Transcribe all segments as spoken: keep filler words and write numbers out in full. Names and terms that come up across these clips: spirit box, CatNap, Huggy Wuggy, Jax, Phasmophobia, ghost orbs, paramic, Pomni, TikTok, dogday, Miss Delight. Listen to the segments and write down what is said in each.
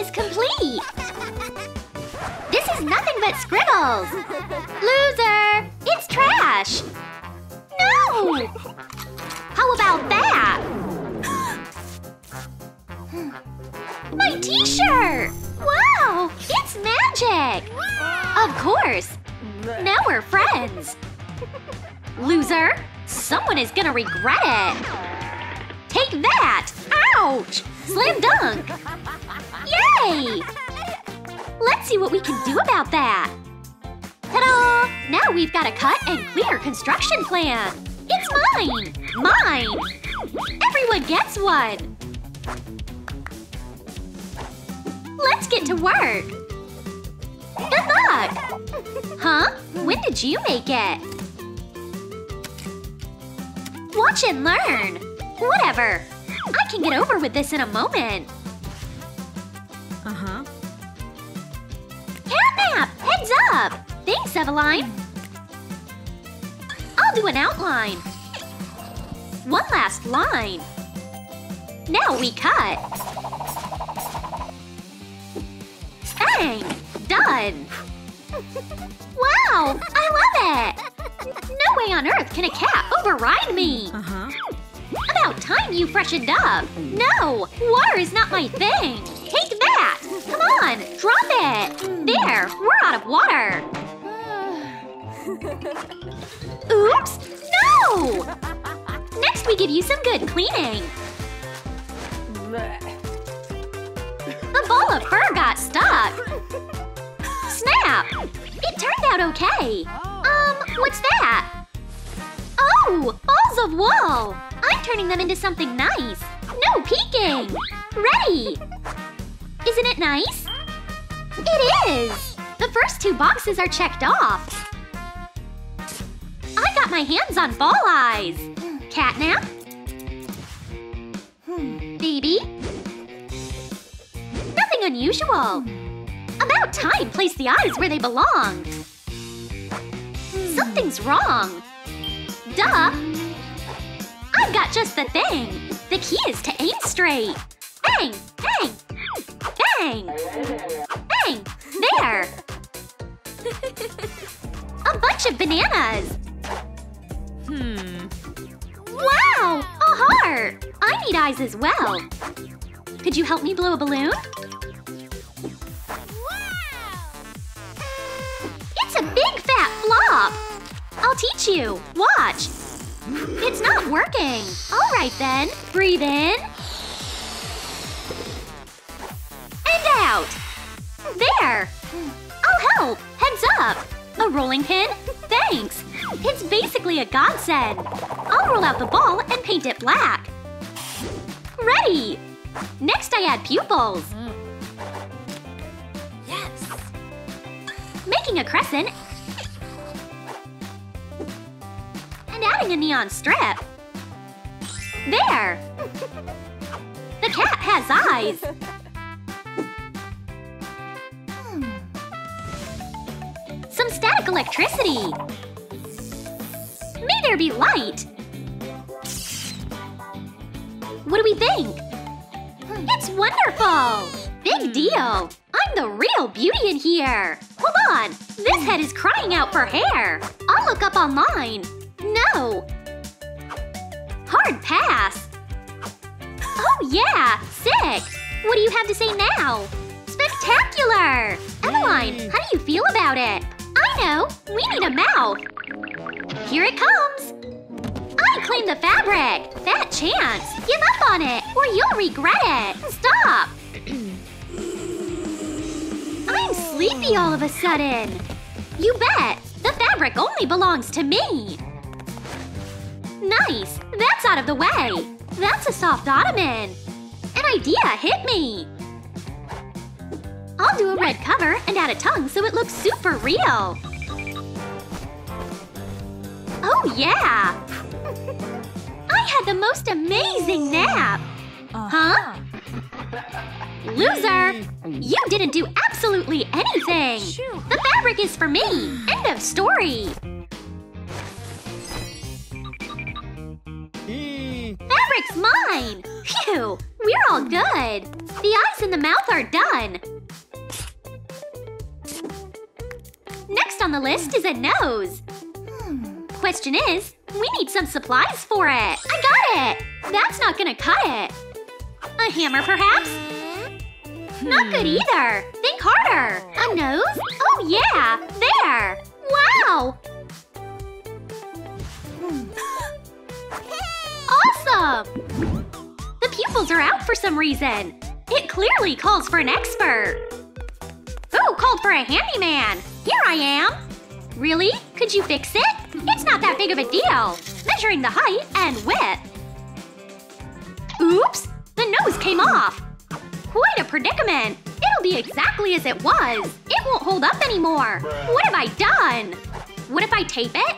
is complete! This is nothing but scribbles! Loser! It's trash! No! How about that? My t-shirt! Wow! It's magic! Of course! Now we're friends! Loser! Someone is gonna regret it! Take that! Ouch! Slam dunk! Yay! Let's see what we can do about that! Ta-da! Now we've got a cut and clear construction plan! It's mine! Mine! Everyone gets one! Let's get to work! Good luck! Huh? When did you make it? Watch and learn! Whatever! I can get over with this in a moment! Uh-huh. CatNap! Heads up! Thanks, Eveline! I'll do an outline! One last line! Now we cut! Bang! Done! Wow! I love it! No way on earth can a cat override me! Uh-huh. About time you freshened up! No! War is not my thing! Take that! Come on! Drop it! There! We're out of water! Oops! No! Next we give you some good cleaning! The ball of fur got stuck! Snap! It turned out okay! Um, what's that? Oh! Balls of wool! I'm turning them into something nice! No peeking! Ready! Isn't it nice? It is! The first two boxes are checked off! I got my hands on ball eyes! CatNap? Baby? Nothing unusual! About time! Place the eyes where they belong! Something's wrong! Duh! I've got just the thing! The key is to aim straight! Bang! Bang! Bang! Bang! There! A bunch of bananas! Hmm… Wow! A heart! I need eyes as well! Could you help me blow a balloon? It's a big fat flop! I'll teach you! Watch! It's not working! Alright then! Breathe in… and out! There! I'll help! Heads up! A rolling pin? Thanks! It's basically a godsend! I'll roll out the ball and paint it black! Ready! Next I add pupils! Yes! Making a crescent and adding a neon strip. There! The cat has eyes! Some static electricity! May there be light! What do we think? It's wonderful! Big deal! I'm the real beauty in here! Hold on! This head is crying out for hair! I'll look up online! No! Hard pass! Oh yeah! Sick! What do you have to say now? Spectacular! Eveline, how do you feel about it? I know! We need a mouth! Here it comes! I claim the fabric! Fat chance! Give up on it, or you'll regret it! Stop! I'm sleepy all of a sudden! You bet! The fabric only belongs to me! Nice! That's out of the way! That's a soft ottoman! An idea hit me! I'll do a red cover and add a tongue so it looks super real! Oh yeah! I had the most amazing nap! Huh? Loser! You didn't do absolutely anything! The fabric is for me! End of story! Fabric's mine! Phew! We're all good! The eyes and the mouth are done! Next on the list is a nose! Question is, we need some supplies for it! I got it! That's not gonna cut it! A hammer, perhaps? Not good either! Think harder! A nose? Oh yeah! There! Wow! Awesome! The pupils are out for some reason! It clearly calls for an expert! Who called for a handyman? Here I am! Really? Could you fix it? It's not that big of a deal! Measuring the height and width. Oops! The nose came off! Quite a predicament! It'll be exactly as it was! It won't hold up anymore! What have I done? What if I tape it?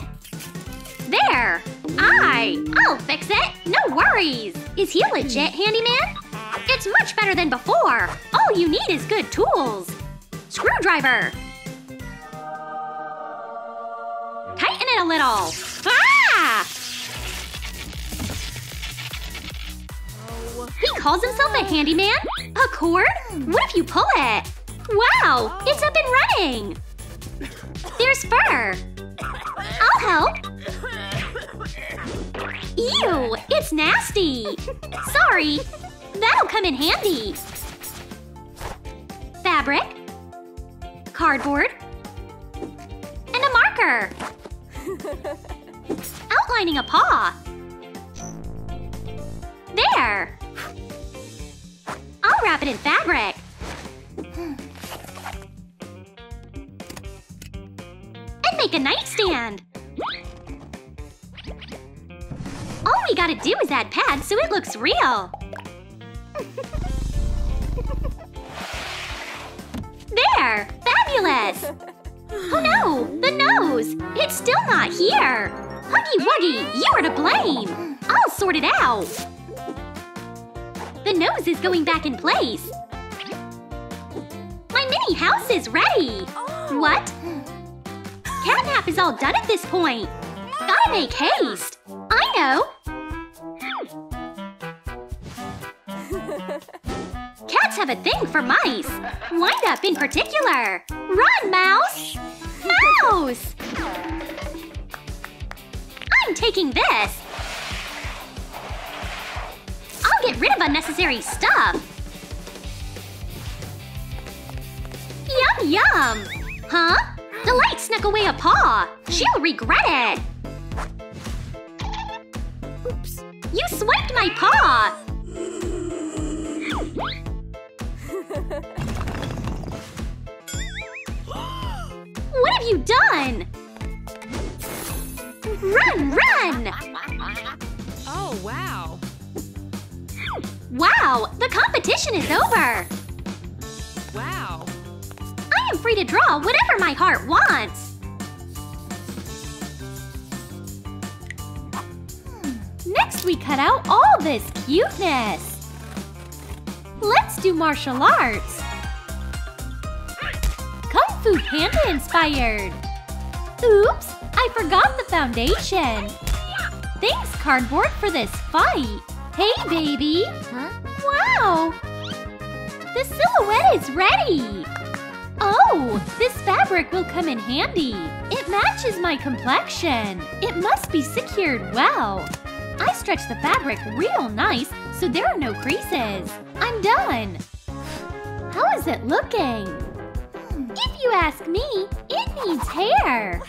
There! I! I'll fix it! No worries! Is he a legit handyman? It's much better than before! All you need is good tools! Screwdriver! Tighten it a little! Ah! He calls himself a handyman? A cord? What if you pull it? Wow! It's up and running! There's fur! I'll help! Ew! It's nasty! Sorry! That'll come in handy! Fabric. Cardboard. And a marker! Outlining a paw! There! I'll wrap it in fabric! And make a nightstand! All we gotta do is add pads so it looks real! There! Fabulous! Oh no! The nose! It's still not here! Huggy Wuggy, you are to blame! I'll sort it out! The nose is going back in place! My mini house is ready! What? CatNap is all done at this point! Gotta make haste! I know! Cats have a thing for mice! Wind up in particular! Run, mouse! Mouse! I'm taking this! I'll get rid of unnecessary stuff! Yum yum! Huh? Delight snuck away a paw! She'll regret it! Oops! You swiped my paw! What have you done? Run, run! Oh, wow! Wow! The competition is over! Wow! I am free to draw whatever my heart wants! Next we cut out all this cuteness! Let's do martial arts! Kung Fu Panda inspired! Oops! I forgot the foundation! Thanks, cardboard, for this fight! Hey, baby! Huh? Wow! The silhouette is ready! Oh! This fabric will come in handy! It matches my complexion! It must be secured well! I stretch the fabric real nice so there are no creases! I'm done! How is it looking? If you ask me, it needs hair!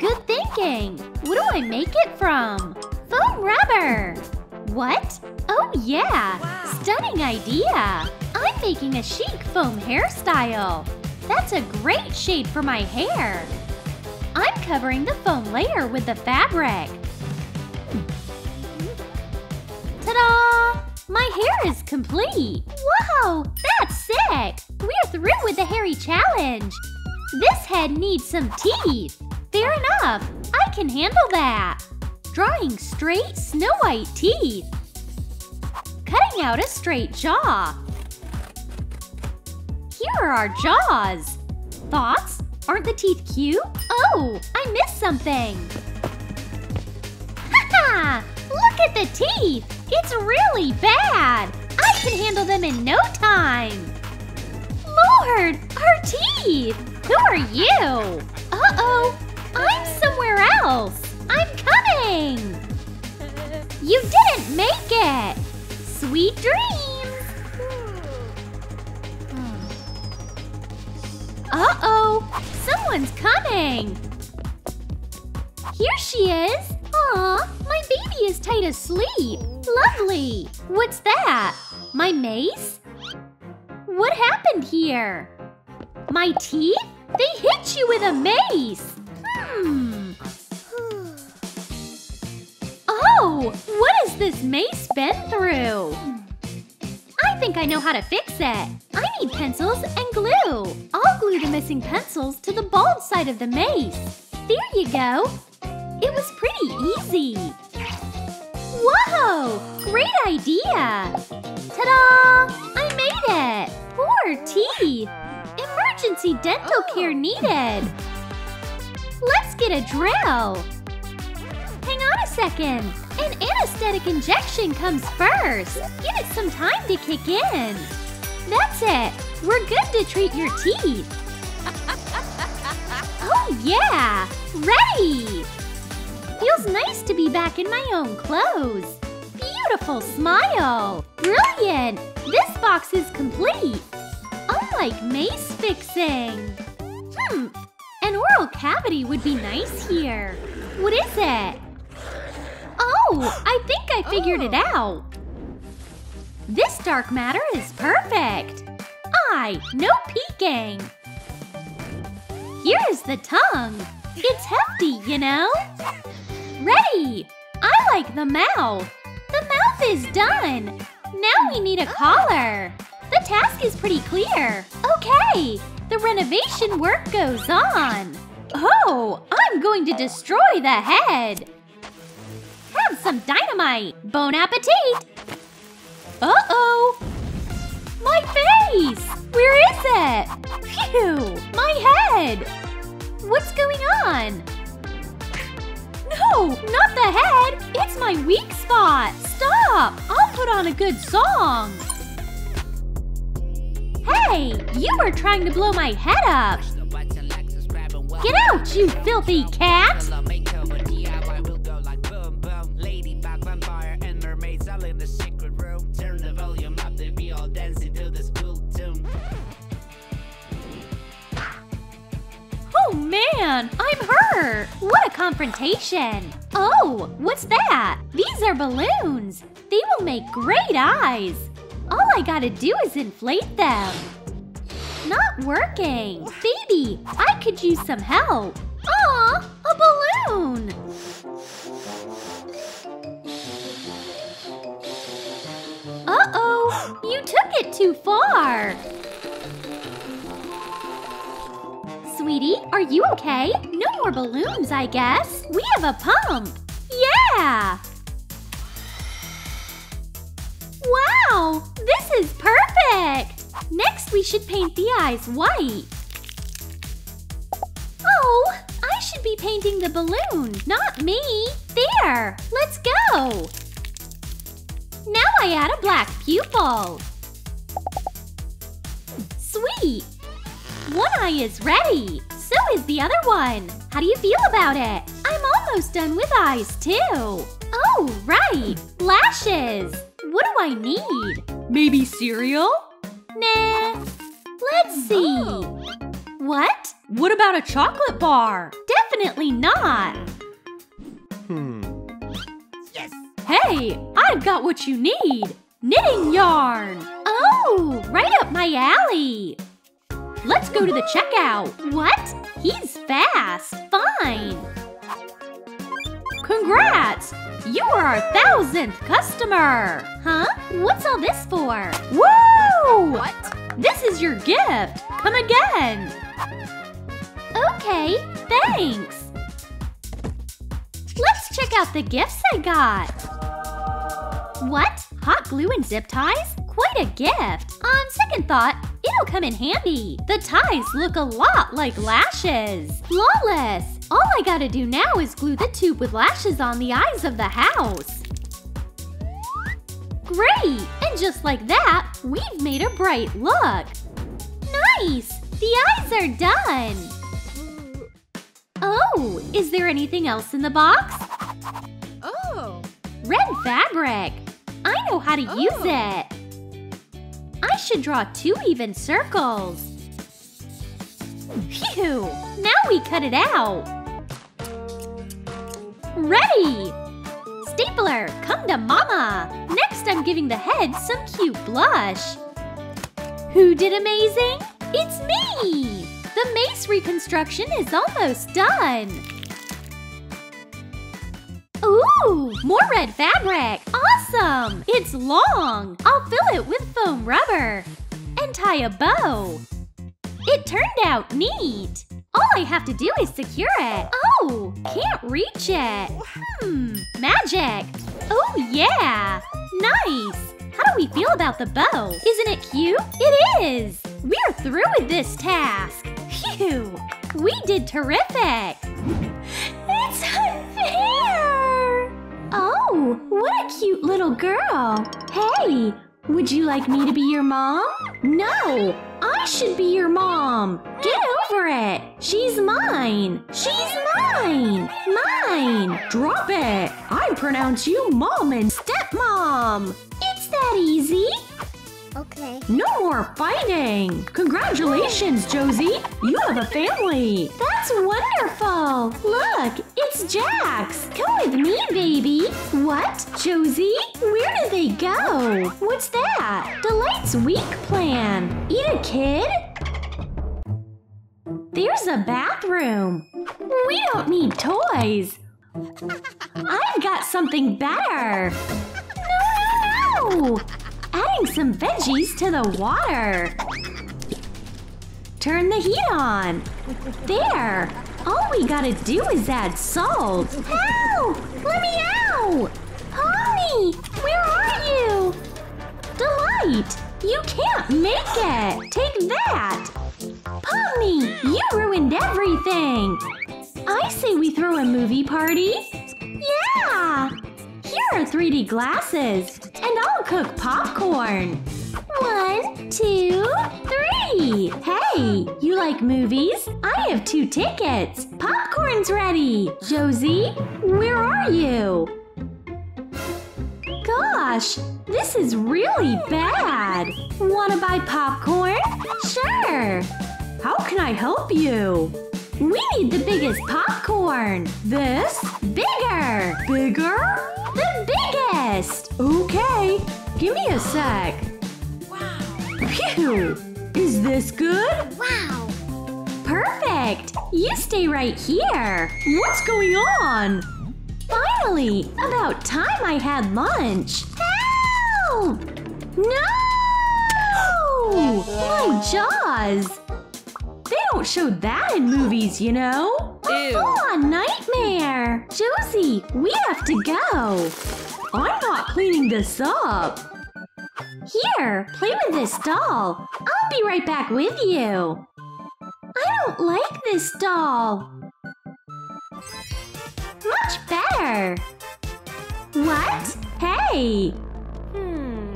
Good thinking! What do I make it from? Foam rubber! What? Oh yeah! Wow. Stunning idea! I'm making a chic foam hairstyle! That's a great shade for my hair! I'm covering the foam layer with the fabric! Ta-da! My hair is complete! Whoa! That's sick! We're through with the hairy challenge! This head needs some teeth! Fair enough! I can handle that! Drawing straight Snow White teeth. Cutting out a straight jaw. Here are our jaws. Thoughts? Aren't the teeth cute? Oh, I missed something. Ha ha! Look at the teeth! It's really bad! I can handle them in no time! Lord, our teeth! Who are you? Uh-oh! I'm somewhere else! I'm coming! You didn't make it! Sweet dreams! Uh-oh! Someone's coming! Here she is! Aw, my baby is tight asleep! Lovely! What's that? My mace? What happened here? My teeth? They hit you with a mace! Hmm… Oh! What has this mace been through? I think I know how to fix it! I need pencils and glue! I'll glue the missing pencils to the bald side of the mace! There you go! It was pretty easy! Whoa! Great idea! Ta-da! I made it! Poor teeth! Emergency dental care needed! Let's get a drill! Hang on a second! An anesthetic injection comes first! Give it some time to kick in! That's it! We're good to treat your teeth! Oh yeah! Ready! Feels nice to be back in my own clothes! Beautiful smile! Brilliant! This box is complete! Unlike mace fixing! Hmm! An oral cavity would be nice here! What is it? Oh! I think I figured it out! This dark matter is perfect! Aye! No peeking! Here's the tongue! It's hefty, you know? Ready! I like the mouth! The mouth is done! Now we need a collar! The task is pretty clear! Okay! The renovation work goes on! Oh! I'm going to destroy the head! Have some dynamite! Bon appetit! Uh-oh! My face! Where is it? Phew! My head! What's going on? No! Not the head! It's my weak spot! Stop! I'll put on a good song! Hey! You were trying to blow my head up! Get out, you filthy cat! Oh man! I'm hurt! What a confrontation! Oh! What's that? These are balloons! They will make great eyes! All I gotta do is inflate them! Not working! Baby, I could use some help! Aw! A balloon! Uh-oh! You took it too far! Sweetie, are you okay? No more balloons, I guess! We have a pump! Yeah! Wow! This is perfect! Next, we should paint the eyes white. Oh! I should be painting the balloon, not me! There! Let's go! Now I add a black pupil. Sweet! One eye is ready! So is the other one! How do you feel about it? I'm almost done with eyes, too! Oh, right! Lashes! What do I need? Maybe cereal? Nah. Let's see… Oh. What? What about a chocolate bar? Definitely not! Hmm… Yes! Hey! I've got what you need! Knitting yarn! Oh! Right up my alley! Let's go to the checkout! What? He's fast! Fine! Congrats! You are our thousandth customer! Huh? What's all this for? Woo! What? This is your gift! Come again! Okay, thanks! Let's check out the gifts I got! What? Hot glue and zip ties? Quite a gift! On second thought, it'll come in handy! The ties look a lot like lashes! Flawless! All I gotta do now is glue the tube with lashes on the eyes of the house! Great! And And just like that, we've made a bright look! Nice! The eyes are done! Oh, is there anything else in the box? Oh! Red fabric! I know how to oh. use it! I should draw two even circles! Phew! Now we cut it out! Ready! Stapler, come to mama! Next I'm giving the head some cute blush! Who did amazing? It's me! The maze reconstruction is almost done! Ooh! More red fabric! Awesome! It's long! I'll fill it with foam rubber! And tie a bow! It turned out neat! All I have to do is secure it! Oh! Can't reach it! Hmm! Magic! Oh yeah! Nice! How do we feel about the bow? Isn't it cute? It is! We're through with this task! Phew! We did terrific! It's unfair! Oh! What a cute little girl! Hey! Would you like me to be your mom? No! I should be your mom! Get over it! She's mine! She's mine! Mine! Drop it! I pronounce you mom and stepmom! It's that easy! Okay. No more fighting! Congratulations, Josie! You have a family! That's wonderful! Look! It's Jax! Come with me, baby! What? Josie? Where did they go? What's that? Delight's week plan! Eat a kid? There's a bathroom! We don't need toys! I've got something better! No, no, no! Adding some veggies to the water. Turn the heat on. There! All we gotta do is add salt. Help! Let me out! Honey! Where are you? Delight! You can't make it! Take that! Pomni! You ruined everything! I say we throw a movie party. Yeah! Here are three D glasses, and I'll cook popcorn! One, two, three! Hey, you like movies? I have two tickets! Popcorn's ready! Josie, where are you? Gosh, this is really bad! Wanna buy popcorn? Sure! How can I help you? We need the biggest popcorn! This? Bigger! Bigger? The biggest! Okay, give me a sec. Wow! Phew! Is this good? Wow! Perfect! You stay right here! What's going on? Finally! About time I had lunch! Help! No! My jaws! They don't show that in movies, you know? A full-on nightmare! Josie, we have to go! I'm not cleaning this up! Here, play with this doll! I'll be right back with you! I don't like this doll! Much better! What? Hey! Hmm.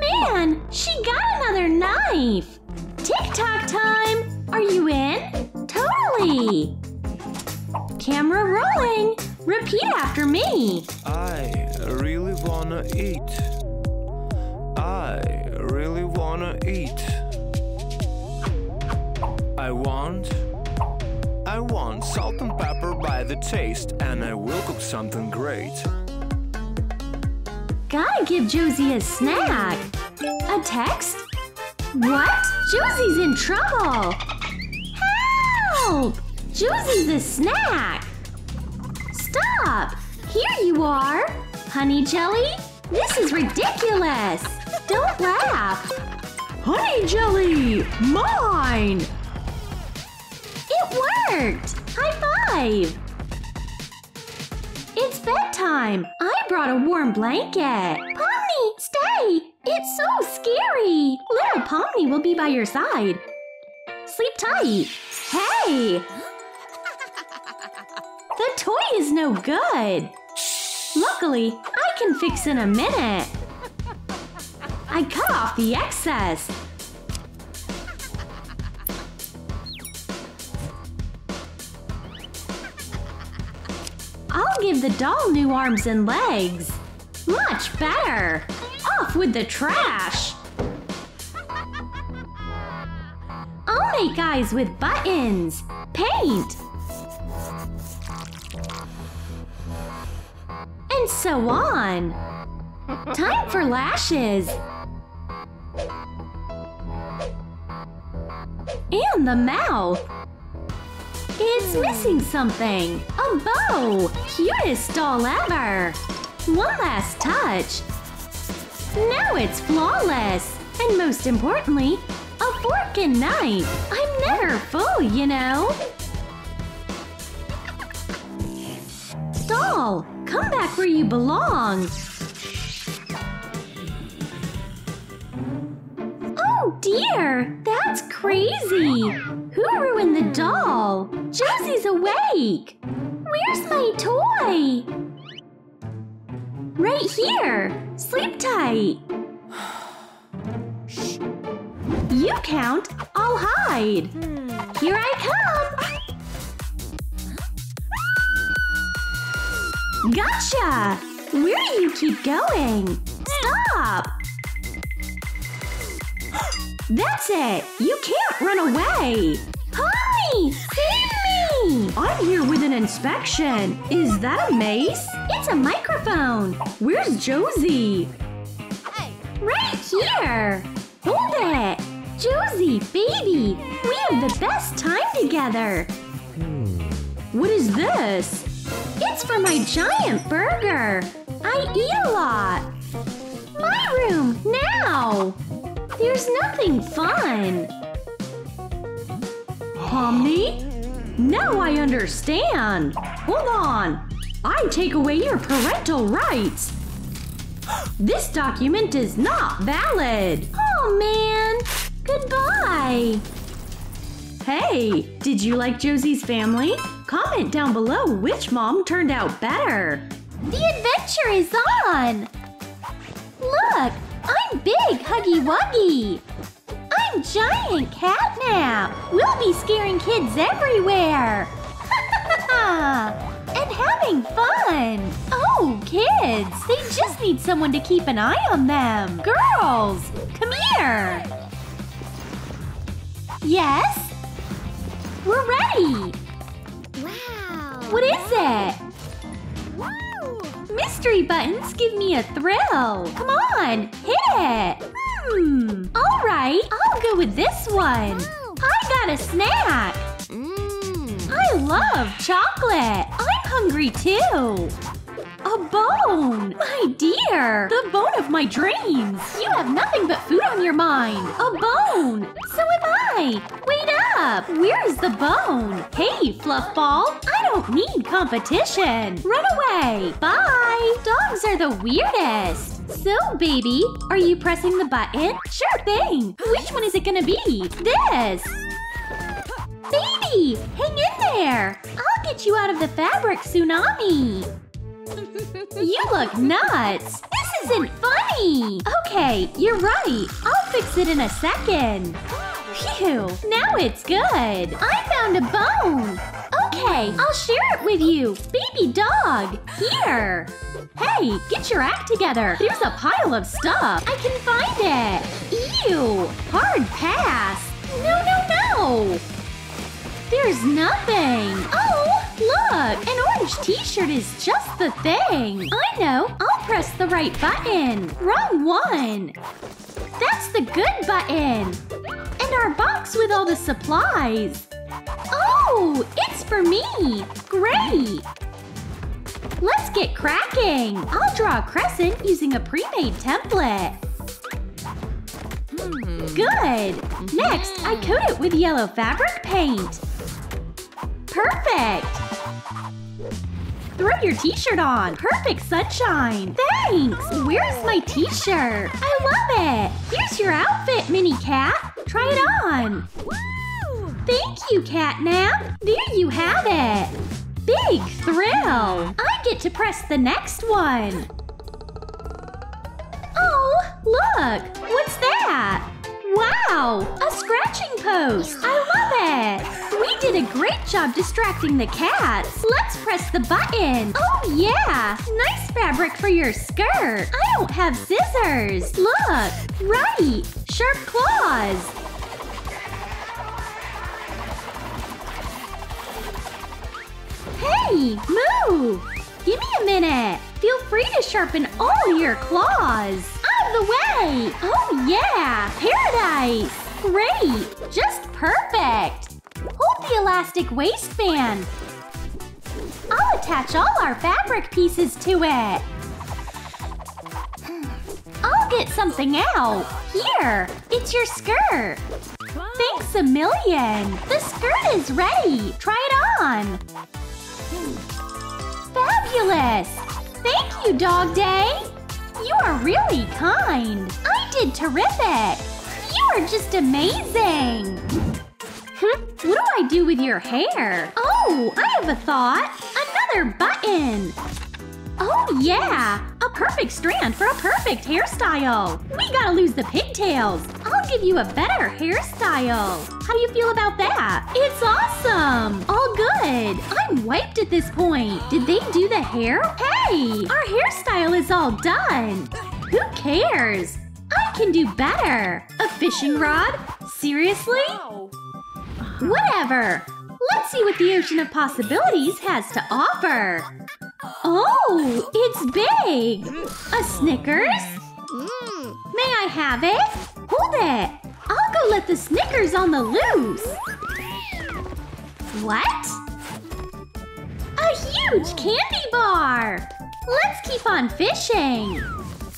Man, she got another knife! TikTok time! Are you in? Totally! Camera rolling! Repeat after me! I really wanna eat. I really wanna eat. I want... I want salt and pepper by the taste, and I will cook something great. Gotta give Josie a snack! A text? What? Josie's in trouble! Help! Josie's a snack! Stop! Here you are! Honey jelly? This is ridiculous! Don't laugh! Honey jelly! Mine! It worked! High five! It's bedtime! I brought a warm blanket! Pomni, stay! It's so scary! Little Pomni will be by your side. Sleep tight. Hey! The toy is no good. Luckily, I can fix in a minute. I cut off the excess! I'll give the doll new arms and legs! Much better! Off with the trash! I'll make eyes with buttons! Paint! And so on! Time for lashes! And the mouth! It's missing something! A bow! Cutest doll ever! One last touch! Now it's flawless! And most importantly, a fork and knife! I'm never full, you know! Doll, come back where you belong! Oh dear! That's crazy! Who ruined the doll? Josie's awake! Where's my toy? Right here! Sleep tight! You count, I'll hide! Here I come! Gotcha! Where do you keep going? Stop! That's it! You can't run away! Polly! Save me! I'm here with an inspection! Is that a mace? It's a microphone! Where's Josie? Right here! Hold it! Josie, baby! We have the best time together! What is this? It's for my giant burger! I eat a lot! My room, now! There's nothing fun! Omni? Now I understand! Hold on! I take away your parental rights! This document is not valid! Oh man! Goodbye! Hey! Did you like Josie's family? Comment down below which mom turned out better! The adventure is on! Look! I'm Big Huggy Wuggy! I'm Giant CatNap! We'll be scaring kids everywhere! And having fun! Oh, kids! They just need someone to keep an eye on them! Girls! Come here! Yes? We're ready! Wow! What is it? Wow! Mystery buttons give me a thrill! Come on! Hit it! Hmm. Alright, I'll go with this one! Wow. I got a snack! Mm. I love chocolate! I'm hungry too! A bone! My dear! The bone of my dreams! You have nothing but food on your mind! A bone! So am I! Wait up! Where is the bone? Hey, Fluffball! I don't need competition! Run away! Bye! Dogs are the weirdest! So, baby, are you pressing the button? Sure thing! Which one is it gonna be? This! Baby! Hang in there! I'll get you out of the fabric tsunami! You look nuts! This isn't funny! Okay, you're right! I'll fix it in a second! Phew! Now it's good! I found a bone! Okay, I'll share it with you! Baby dog! Here! Hey, get your act together! There's a pile of stuff! I can find it! Ew! Hard pass! No, no, no! There's nothing! Oh! Look! An orange t-shirt is just the thing! I know! I'll press the right button! Wrong one! That's the good button! And our box with all the supplies! Oh! It's for me! Great! Let's get cracking! I'll draw a crescent using a pre-made template. Good! Next, I coat it with yellow fabric paint. Perfect! Throw your t-shirt on! Perfect sunshine! Thanks! Where's my t-shirt? I love it! Here's your outfit, Mini Cat! Try it on! Thank you, CatNap! There you have it! Big thrill! I get to press the next one! Oh, Look! What's that? Wow! A scratching post! I love it! We did a great job distracting the cats! Let's press the button! Oh yeah! Nice fabric for your skirt! I don't have scissors! Look! Right! Sharp claws! Hey! Move! Give me a minute! Feel free to sharpen all your claws! Out of the way! Oh yeah! Paradise! Great! Just perfect! Hold the elastic waistband! I'll attach all our fabric pieces to it! I'll get something out! Here! It's your skirt! Thanks a million! The skirt is ready! Try it on! Fabulous! Thank you, Dog Day! You are really kind! I did terrific! You are just amazing! Hmm, what do I do with your hair? Oh, I have a thought! Another button! Oh yeah! A perfect strand for a perfect hairstyle! We gotta lose the pigtails! I'll give you a better hairstyle! How do you feel about that? It's awesome! All good! I'm wiped at this point! Did they do the hair? Hey! Our hairstyle is all done! Who cares? I can do better! A fishing rod? Seriously? Whatever! Let's see what the ocean of possibilities has to offer! Oh! It's big! A Snickers? May I have it? Hold it! I'll go let the Snickers on the loose! What? A huge candy bar! Let's keep on fishing!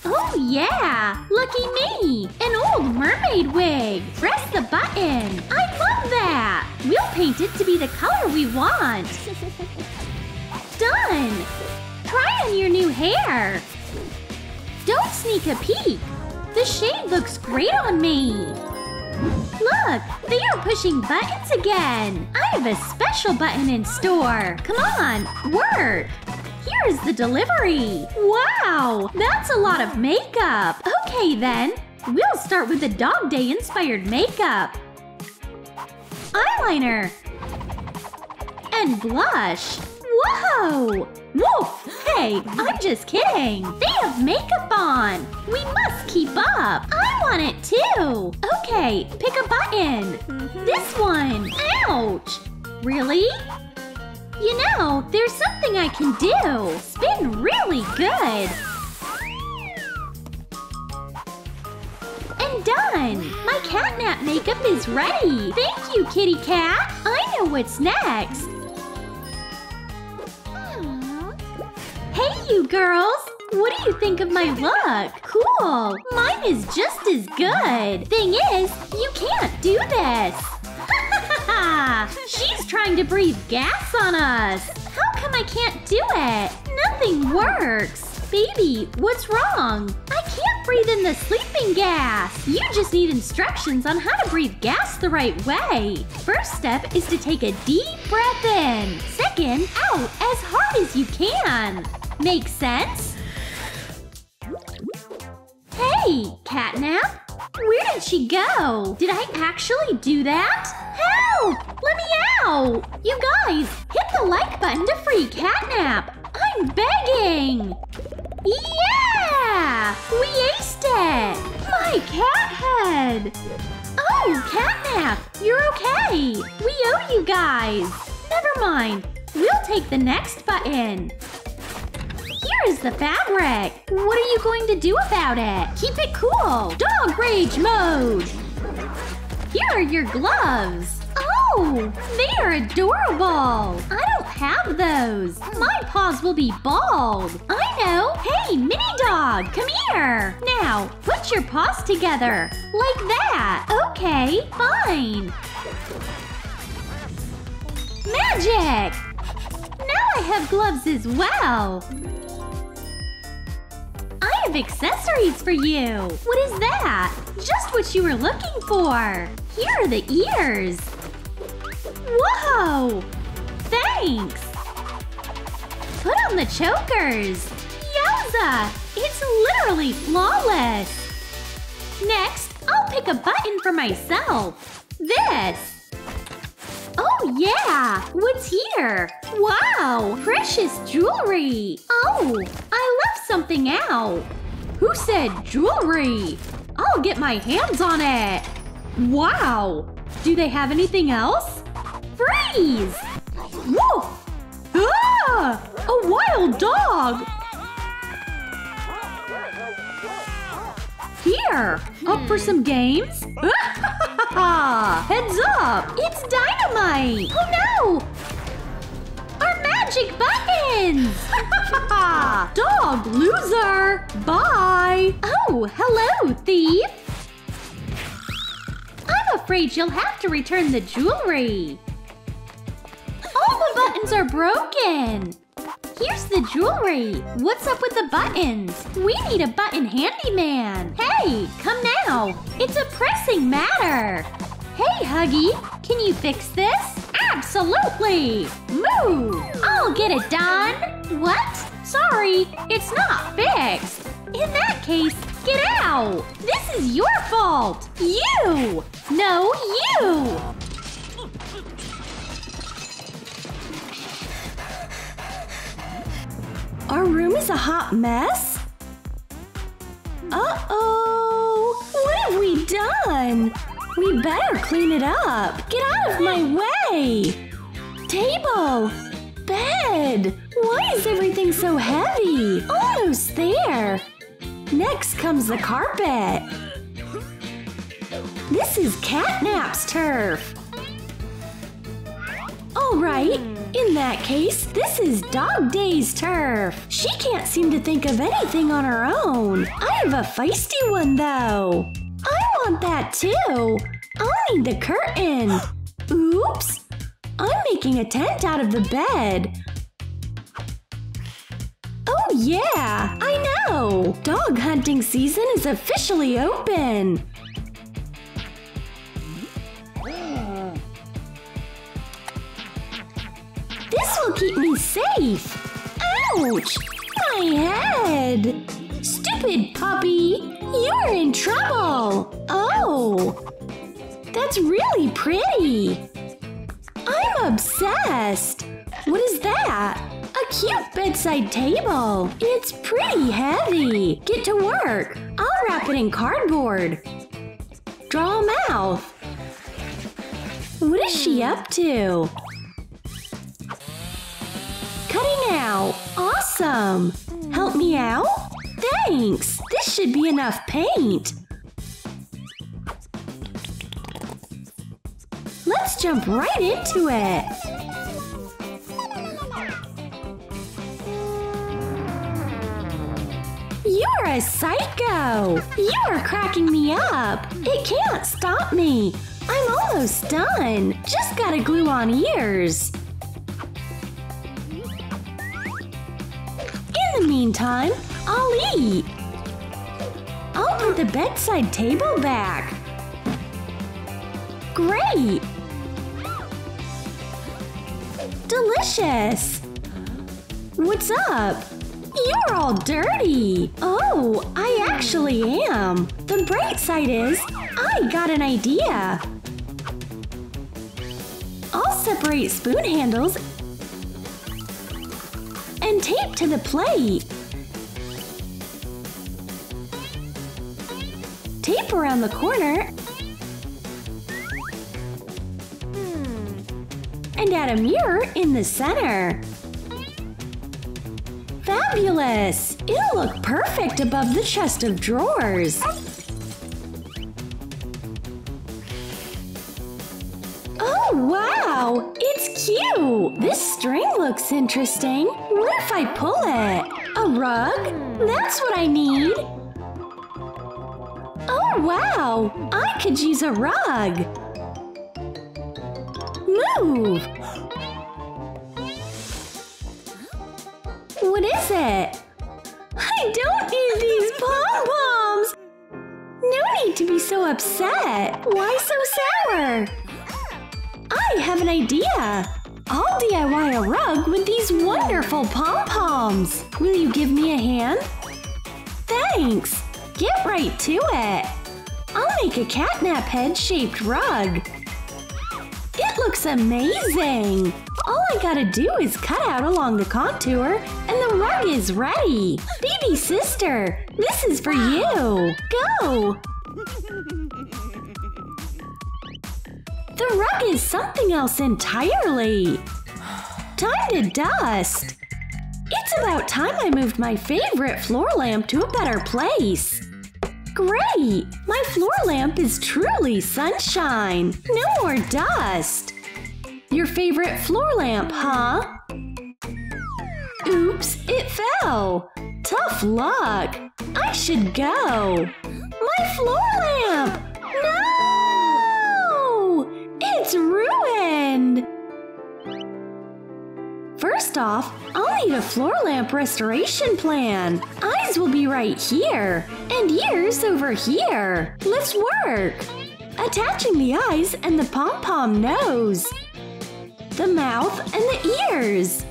Oh yeah! Lucky me! An old mermaid wig! Press the button! I love that! We'll paint it to be the color we want! Done! Try on your new hair! Don't sneak a peek! The shade looks great on me! Look! They are pushing buttons again! I have a special button in store! Come on! Work! Here's the delivery! Wow! That's a lot of makeup! Okay then! We'll start with the Dog Day inspired makeup! Eyeliner! And blush! Whoa! Woof! Hey, I'm just kidding! They have makeup on! We must keep up! I want it too! Okay, pick a button! Mm-hmm. This one! Ouch! Really? You know, there's something I can do! Spin really good! And done! My CatNap makeup is ready! Thank you, kitty cat! I know what's next! Hey you girls! What do you think of my look? Cool! Mine is just as good! Thing is, you can't do this! She's trying to breathe gas on us! How come I can't do it? Nothing works! Baby, what's wrong? I can't breathe in the sleeping gas! You just need instructions on how to breathe gas the right way! First step is to take a deep breath in. Second, out as hard as you can! Make sense? Hey, CatNap! Where did she go? Did I actually do that? Help! Let me out! You guys, hit the like button to free CatNap! I'm begging! Yeah! We aced it! My cat head! Oh, CatNap! You're okay! We owe you guys! Never mind. We'll take the next button. Here is the fabric! What are you going to do about it? Keep it cool! Dog rage mode! Here are your gloves! Oh! They are adorable! I don't have those! My paws will be bald! I know! Hey, mini dog! Come here! Now, put your paws together! Like that! Okay, fine! Magic! Now I have gloves as well! I have accessories for you! What is that? Just what you were looking for! Here are the ears! Whoa! Thanks! Put on the chokers! Yowza! It's literally flawless! Next, I'll pick a button for myself. This! Oh yeah! What's here? Wow! Precious jewelry! Oh! I left something out! Who said jewelry? I'll get my hands on it! Wow! Do they have anything else? Freeze! Woof! Ah! A wild dog! Here! Up for some games? Heads up! It's dynamite! Oh no! Our magic buttons! Dog loser! Bye! Oh, hello, thief! I'm afraid you'll have to return the jewelry. All the buttons are broken! Here's the jewelry! What's up with the buttons? We need a button handyman! Hey, come now! It's a pressing matter! Hey, Huggy! Can you fix this? Absolutely! Move! I'll get it done! What? Sorry, it's not fixed! In that case, get out! This is your fault! You! No, you! Our room is a hot mess? Uh-oh! What have we done? We better clean it up! Get out of my way! Table! Bed! Why is everything so heavy? Almost there! Next comes the carpet! This is CatNap's turf! Alright, in that case, this is Dog Day's turf. She can't seem to think of anything on her own. I have a feisty one, though. I want that, too. I'll need the curtain. Oops. I'm making a tent out of the bed. Oh, yeah, I know. Dog hunting season is officially open. This will keep me safe! Ouch! My head! Stupid puppy! You're in trouble! Oh! That's really pretty! I'm obsessed! What is that? A cute bedside table! It's pretty heavy! Get to work! I'll wrap it in cardboard! Draw a mouth! What is she up to? Cutting out! Awesome! Help me out? Thanks! This should be enough paint! Let's jump right into it! You're a psycho! You're cracking me up! It can't stop me! I'm almost done! Just gotta glue on ears! In the meantime, I'll eat! I'll put the bedside table back! Great! Delicious! What's up? You're all dirty! Oh, I actually am! The bright side is, I got an idea! I'll separate spoon handles and tape to the plate. Tape around the corner. And add a mirror in the center. Fabulous! It'll look perfect above the chest of drawers. Oh, wow! It's cute! This string looks interesting. What if I pull it? A rug? That's what I need! Oh, wow! I could use a rug! Move! What is it? I don't need these pom-poms! No need to be so upset! Why so sour? I have an idea! I'll D I Y a rug with these wonderful pom-poms! Will you give me a hand? Thanks! Get right to it! I'll make a catnap head-shaped rug. It looks amazing! All I gotta do is cut out along the contour, and the rug is ready! Baby sister, this is for you! Go! The rug is something else entirely! Time to dust! It's about time I moved my favorite floor lamp to a better place! Great! My floor lamp is truly sunshine! No more dust! Your favorite floor lamp, huh? Oops, it fell! Tough luck! I should go! My floor lamp! No! It's ruined! First off, I'll need a floor lamp restoration plan. Eyes will be right here, and ears over here. Let's work! Attaching the eyes and the pom-pom nose, the mouth and the ears.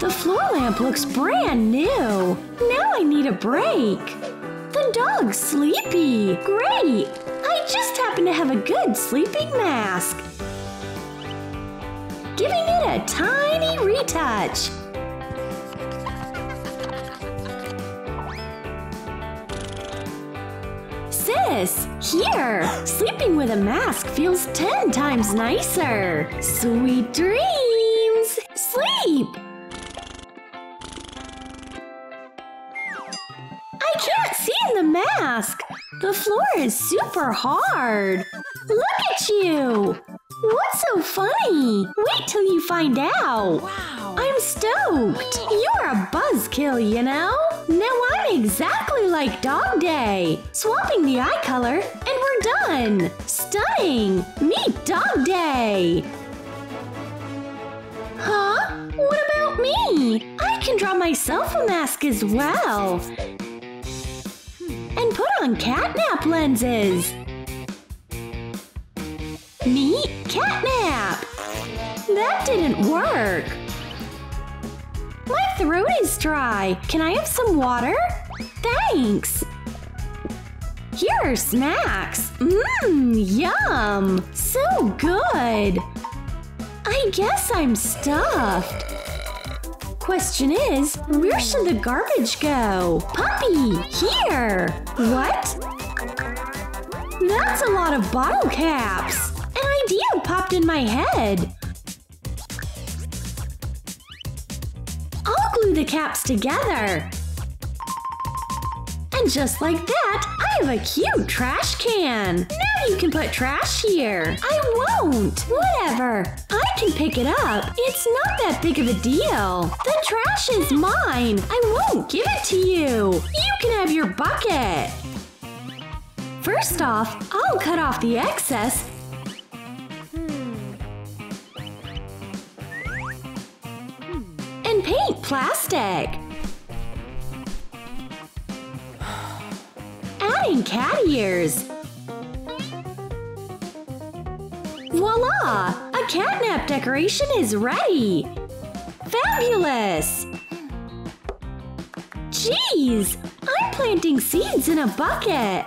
The floor lamp looks brand new. Now I need a break. The dog's sleepy. Great! I just happen to have a good sleeping mask. Giving it a tiny retouch. Sis, here! Sleeping with a mask feels ten times nicer. Sweet dreams! Sleep! I can't see in the mask. The floor is super hard. Look at you! What's so funny? Wait till you find out! Wow. I'm stoked! You're a buzzkill, you know? Now I'm exactly like Dog Day! Swapping the eye color, and we're done! Stunning! Meet Dog Day! Huh? What about me? I can draw myself a mask as well! And put on catnap lenses! Meet catnap! That didn't work! My throat is dry! Can I have some water? Thanks! Here are snacks! Mmm, yum! So good! I guess I'm stuffed! Question is, where should the garbage go? Puppy, here! What? That's a lot of bottle caps! Idea popped in my head! I'll glue the caps together! And just like that, I have a cute trash can! Now you can put trash here! I won't! Whatever! I can pick it up! It's not that big of a deal! The trash is mine! I won't give it to you! You can have your bucket! First off, I'll cut off the excess and paint plastic. Adding cat ears. Voila! A catnap decoration is ready! Fabulous! Geez! I'm planting seeds in a bucket.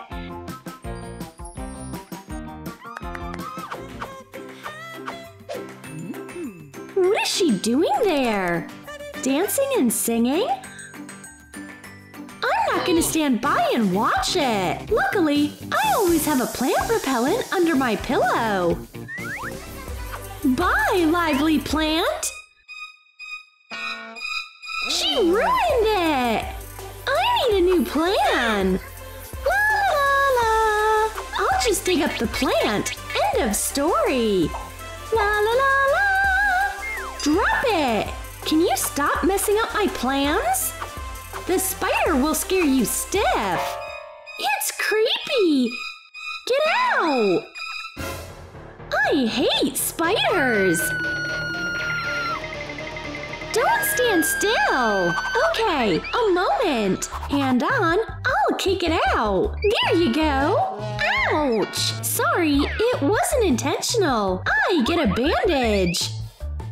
What is she doing there? Dancing and singing? I'm not gonna stand by and watch it! Luckily, I always have a plant repellent under my pillow! Bye, lively plant! She ruined it! I need a new plan! La la la! I'll just dig up the plant! End of story! La la la la! Drop it! Can you stop messing up my plans? The spider will scare you stiff! It's creepy! Get out! I hate spiders! Don't stand still! Okay, a moment! Hand on, I'll kick it out! There you go! Ouch! Sorry, it wasn't intentional! I get a bandage!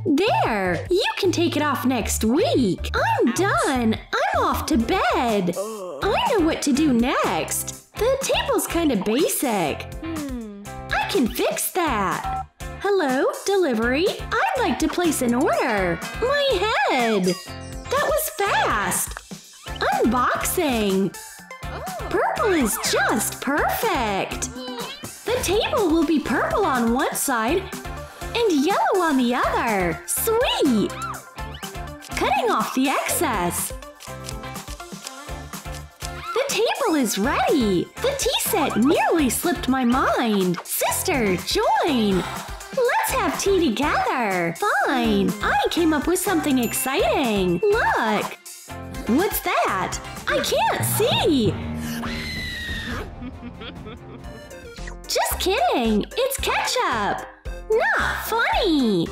There! You can take it off next week! I'm done! I'm off to bed! I know what to do next! The table's kinda basic. Hmm. I can fix that. Hello, delivery. I'd like to place an order. My head. That was fast. Unboxing. Purple is just perfect. The table will be purple on one side and yellow on the other. Sweet. Cutting off the excess. The table is ready. The tea set nearly slipped my mind. Sister, join. Let's have tea together. Fine. I came up with something exciting. Look. What's that? I can't see. Just kidding. It's ketchup. Not funny.